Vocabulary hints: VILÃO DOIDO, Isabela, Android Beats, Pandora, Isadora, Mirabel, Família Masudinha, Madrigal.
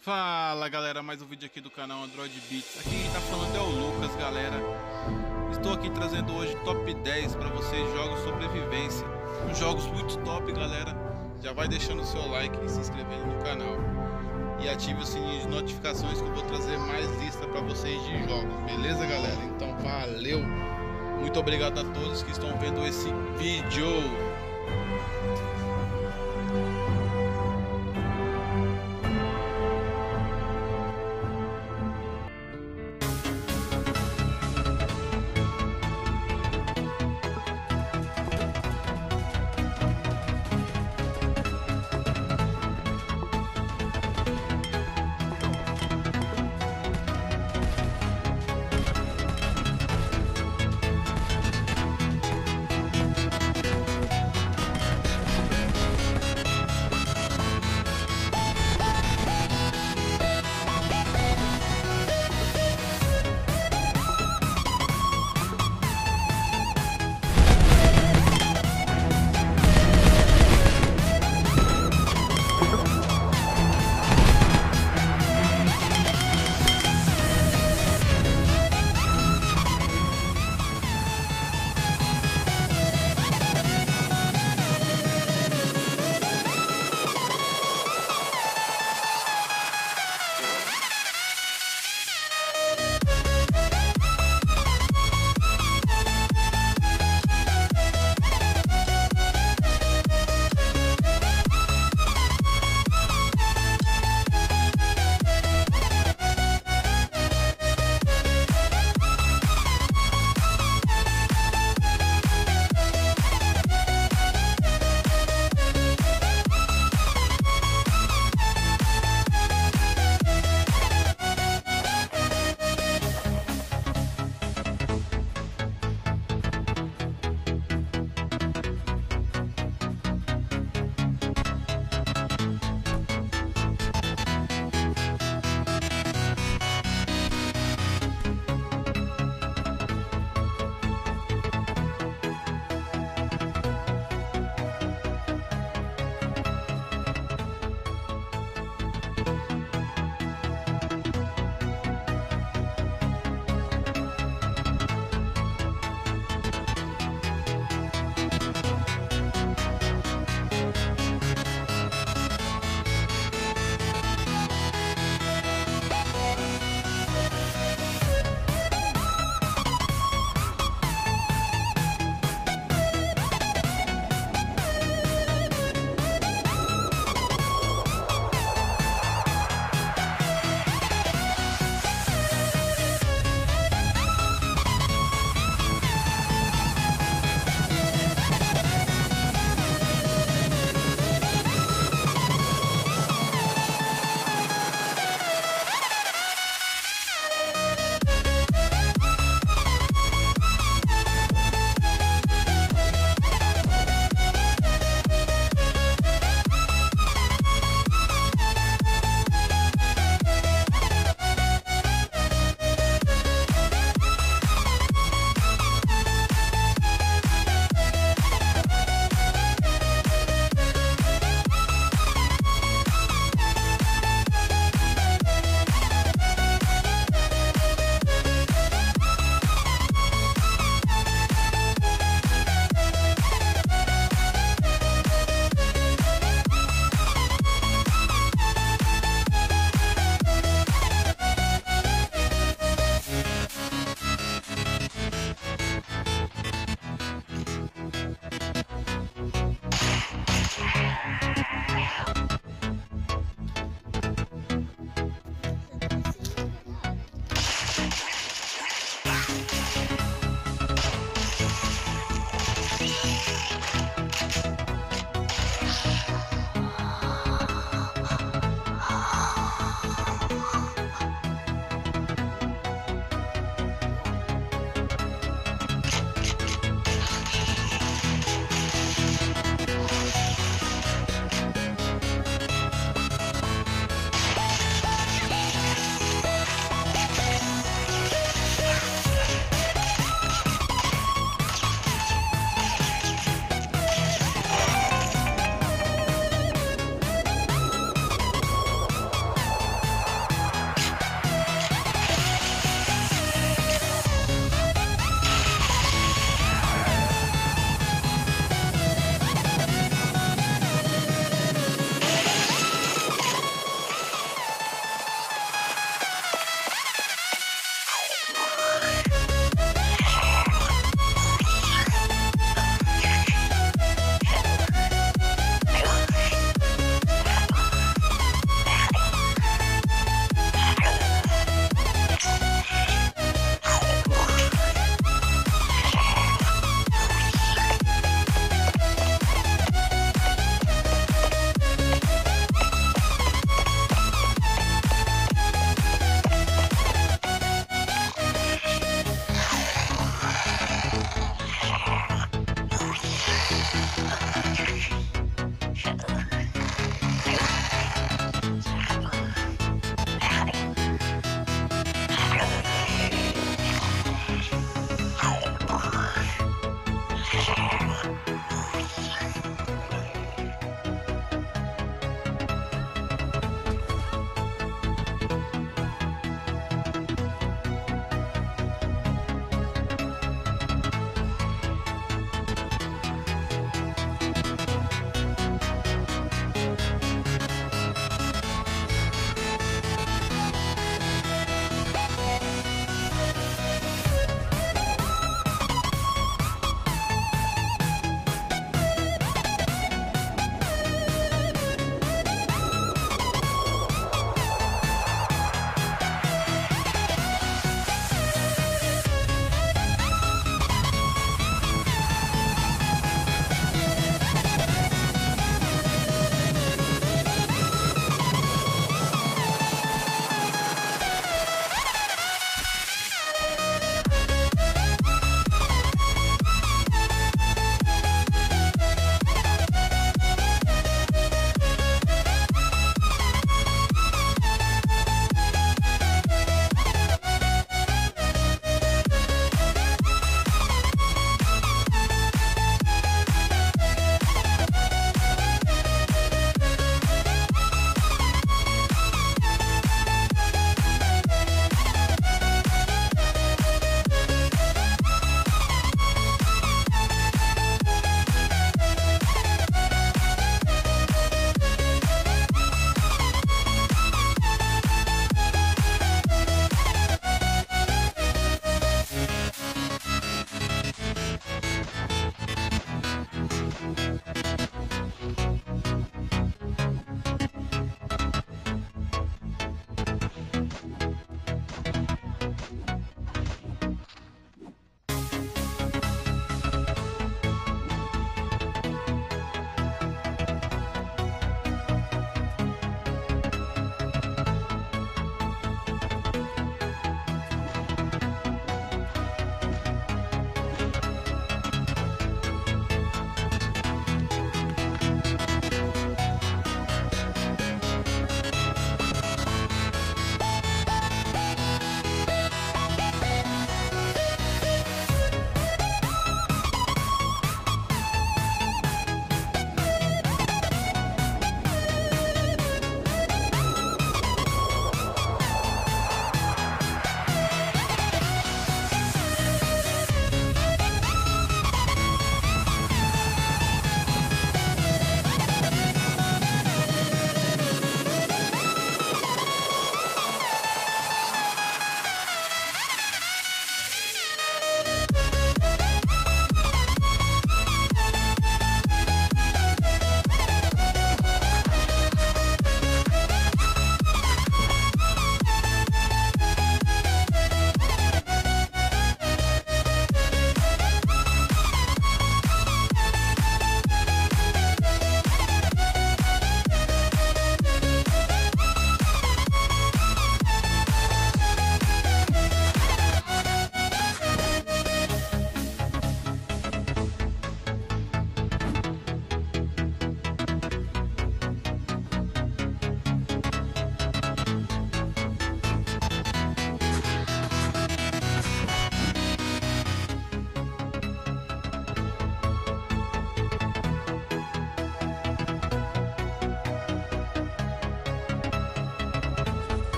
Fala galera, mais um vídeo aqui do canal Android Beats. Aqui tá falando é o Lucas, galera. Estou aqui trazendo hoje top 10 para vocês, jogos sobrevivência. Uns jogos muito top, galera. Já vai deixando o seu like e se inscrevendo no canal. E ative o sininho de notificações que eu vou trazer mais lista para vocês de jogos, beleza galera? Então valeu! Muito obrigado a todos que estão vendo esse vídeo.